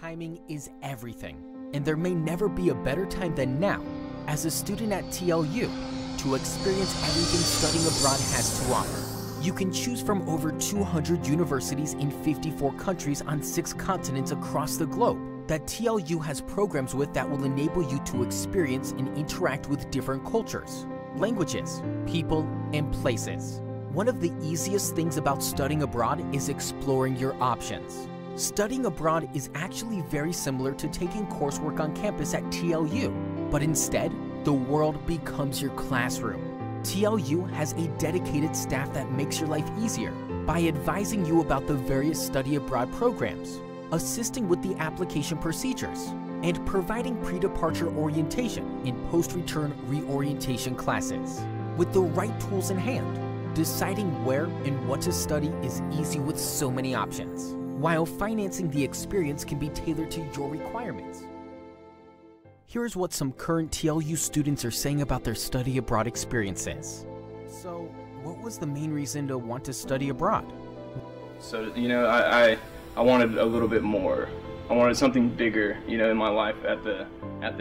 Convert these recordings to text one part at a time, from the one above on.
Timing is everything, and there may never be a better time than now as a student at TLU to experience everything studying abroad has to offer. You can choose from over 200 universities in 54 countries on 6 continents across the globe that TLU has programs with that will enable you to experience and interact with different cultures, languages, people, and places. One of the easiest things about studying abroad is exploring your options. Studying abroad is actually very similar to taking coursework on campus at TLU, but instead, the world becomes your classroom. TLU has a dedicated staff that makes your life easier by advising you about the various study abroad programs, assisting with the application procedures, and providing pre-departure orientation and post-return reorientation classes. With the right tools in hand, deciding where and what to study is easy with so many options, while financing the experience can be tailored to your requirements. Here's what some current TLU students are saying about their study abroad experiences. So, what was the main reason to want to study abroad? So, you know, I wanted a little bit more. I wanted something bigger, you know, in my life at the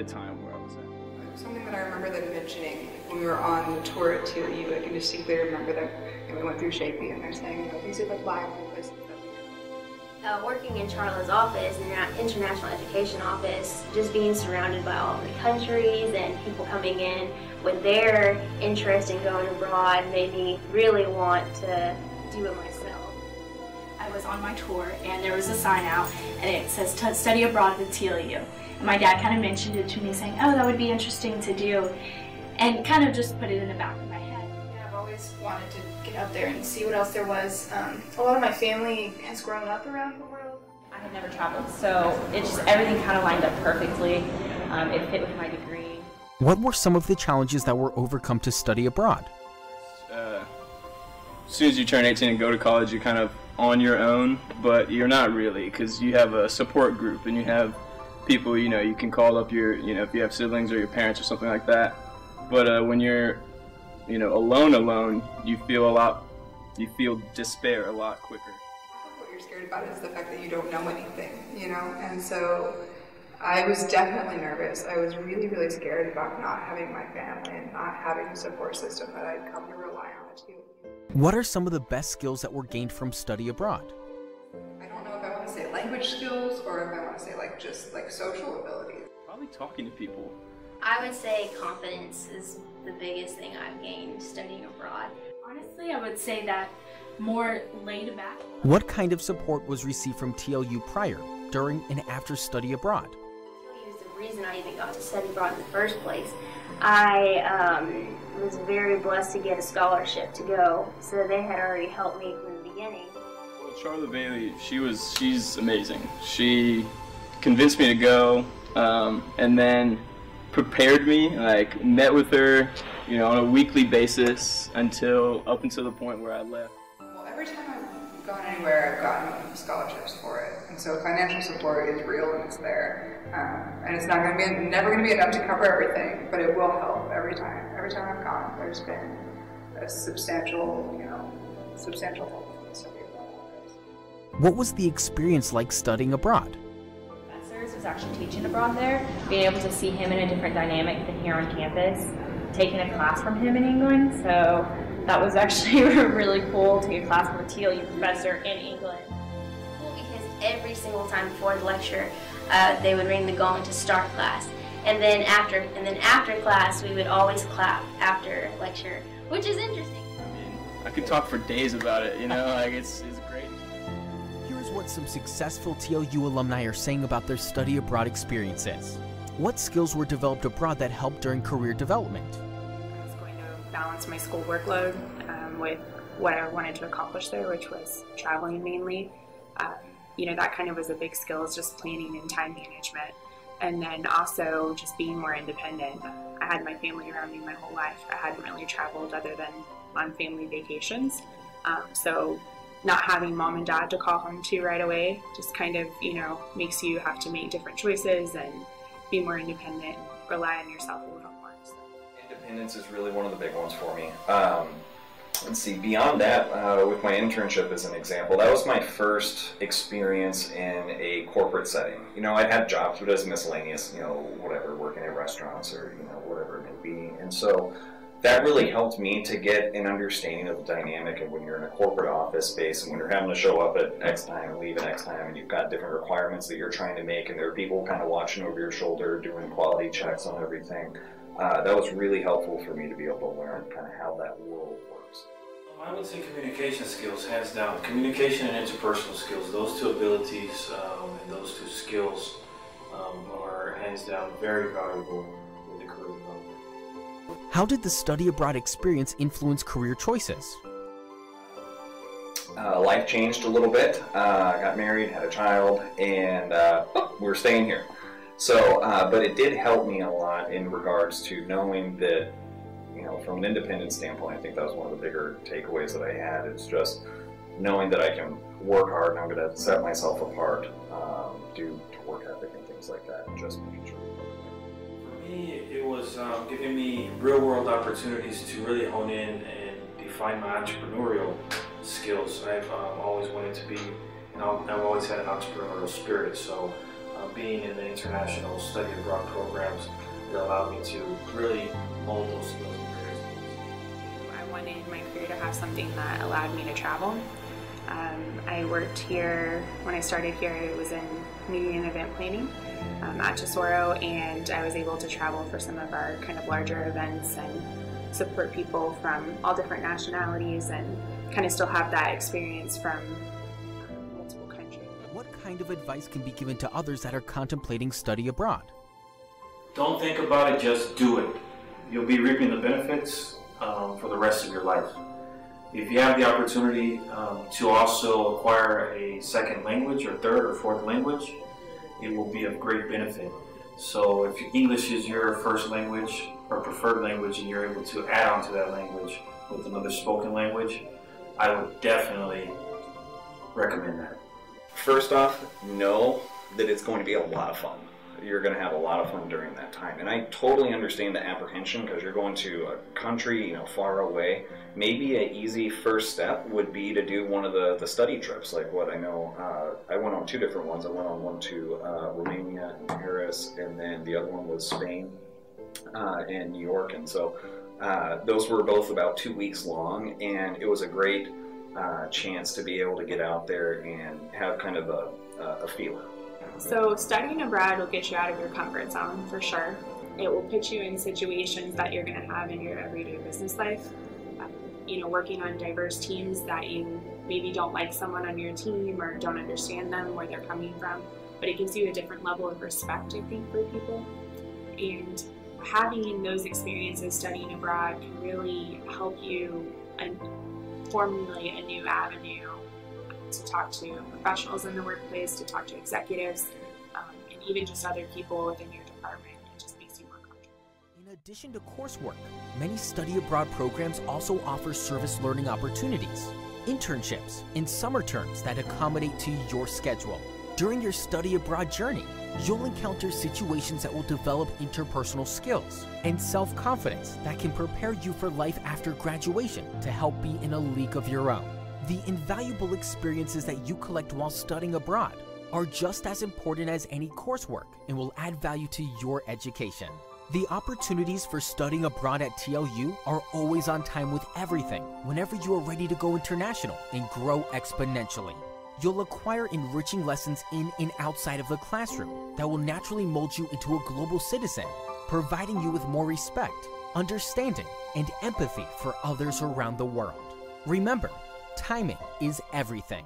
time where I was at. Something that I remember them mentioning when we were on the tour at TLU, I can distinctly remember them, and we went through Shapey, and they're saying, oh, these are the five places that we know. Working in Charlotte's office, in the international education office, just being surrounded by all the countries and people coming in with their interest in going abroad made me really want to do it myself. I was on my tour and there was a sign out and it says study abroad with TLU, and my dad kind of mentioned it to me saying, oh, that would be interesting to do, and kind of just put it in the back of my head. I've always wanted to get out there and see what else there was. A lot of my family has grown up around the world. I had never traveled, so it just everything kind of lined up perfectly. It fit with my degree. What were some of the challenges that were overcome to study abroad? As soon as you turn 18 and go to college, you kind of on your own, but you're not really, because you have a support group and you have people, you know, you can call up your, you know, if you have siblings or your parents or something like that. But when you're, you know, alone, you feel despair a lot quicker. I think what you're scared about is the fact that you don't know anything, you know, and so I was definitely nervous. I was really, really scared about not having my family and not having a support system that I'd come to rely on too. What are some of the best skills that were gained from study abroad? I don't know if I want to say language skills or if I want to say like just like social abilities. Probably talking to people. I would say confidence is the biggest thing I've gained studying abroad. Honestly, I would say that more laid back. What kind of support was received from TLU prior, during, and after study abroad? TLU is the reason I even got to study abroad in the first place. I was very blessed to get a scholarship to go, so they had already helped me from the beginning. Well, Charlotte Bailey, she's amazing. She convinced me to go, and then prepared me. Like met with her, you know, on a weekly basis up until the point where I left. Well, every time I've gone anywhere, I've gotten scholarships for it, and so financial support is real and it's there. And it's not going to be, never going to be enough to cover everything, but it will help every time. Every time I've gone, there's been a substantial, you know, substantial help. What was the experience like studying abroad? Professors was actually teaching abroad there, being able to see him in a different dynamic than here on campus, taking a class from him in England. So that was actually really cool to get a class from a TLU professor in England. It's cool because every single time before the lecture, they would ring the gong to start class, and then after class we would always clap after lecture, which is interesting. I mean, I could talk for days about it, you know, like it's great. Here's what some successful TLU alumni are saying about their study abroad experiences. What skills were developed abroad that helped during career development? I was going to balance my school workload with what I wanted to accomplish there, which was traveling mainly. You know, that kind of was a big skill, is just planning and time management. And then also just being more independent. I had my family around me my whole life. I hadn't really traveled other than on family vacations. So not having mom and dad to call home to right away just kind of, you know, makes you have to make different choices and be more independent, rely on yourself a little more. So. Independence is really one of the big ones for me. Let's see, beyond that, with my internship as an example, that was my first experience in a corporate setting. You know, I'd had jobs, but it was miscellaneous, you know, whatever, working at restaurants or, you know, whatever it may be. And so that really helped me to get an understanding of the dynamic of when you're in a corporate office space and when you're having to show up at X time and leave at X time and you've got different requirements that you're trying to make and there are people kind of watching over your shoulder, doing quality checks on everything. That was really helpful for me to be able to learn kind of how that world works. I would say communication skills, hands down. Communication and interpersonal skills, those two abilities and those two skills are hands down very valuable in the career development. How did the study abroad experience influence career choices? Life changed a little bit. I got married, had a child, and we were staying here. So, but it did help me a lot in regards to knowing that, you know, from an independent standpoint, I think that was one of the bigger takeaways that I had. It's just knowing that I can work hard and I'm going to set myself apart due to work ethic and things like that, and just making sure. For me, it was giving me real-world opportunities to really hone in and define my entrepreneurial skills. I've always wanted to be, and I've always had an entrepreneurial spirit, so. Being in the international study abroad programs that allowed me to really mold those skills and careers. I wanted my career to have something that allowed me to travel. I worked here, when I started here, it was in media and event planning at Tesoro, and I was able to travel for some of our kind of larger events and support people from all different nationalities and kind of still have that experience from multiple countries. What kind of advice can be given to others that are contemplating study abroad? Don't think about it, just do it. You'll be reaping the benefits for the rest of your life. If you have the opportunity to also acquire a second language or third or fourth language, it will be of great benefit. So if English is your first language or preferred language and you're able to add on to that language with another spoken language, I would definitely recommend that. First off, know that it's going to be a lot of fun. You're going to have a lot of fun during that time. And I totally understand the apprehension because you're going to a country, you know, far away. Maybe an easy first step would be to do one of the study trips, like what I know. I went on two different ones. I went on one to Romania and Paris, and then the other one was Spain and New York. And so those were both about 2 weeks long, and it was a great chance to be able to get out there and have kind of a feeler. So studying abroad will get you out of your comfort zone for sure. It will put you in situations that you're going to have in your everyday business life. You know, working on diverse teams that you maybe don't like someone on your team or don't understand them, where they're coming from, but it gives you a different level of respect, I think, for people. And having those experiences studying abroad can really help you formulate a new avenue to talk to professionals in the workplace, to talk to executives, and even just other people within your department. It just makes you more comfortable. In addition to coursework, many study abroad programs also offer service learning opportunities, internships, and summer terms that accommodate to your schedule. During your study abroad journey, you'll encounter situations that will develop interpersonal skills and self-confidence that can prepare you for life after graduation to help be in a league of your own. The invaluable experiences that you collect while studying abroad are just as important as any coursework and will add value to your education. The opportunities for studying abroad at TLU are always on time with everything whenever you are ready to go international and grow exponentially. You'll acquire enriching lessons in and outside of the classroom that will naturally mold you into a global citizen, providing you with more respect, understanding, and empathy for others around the world. Remember, timing is everything.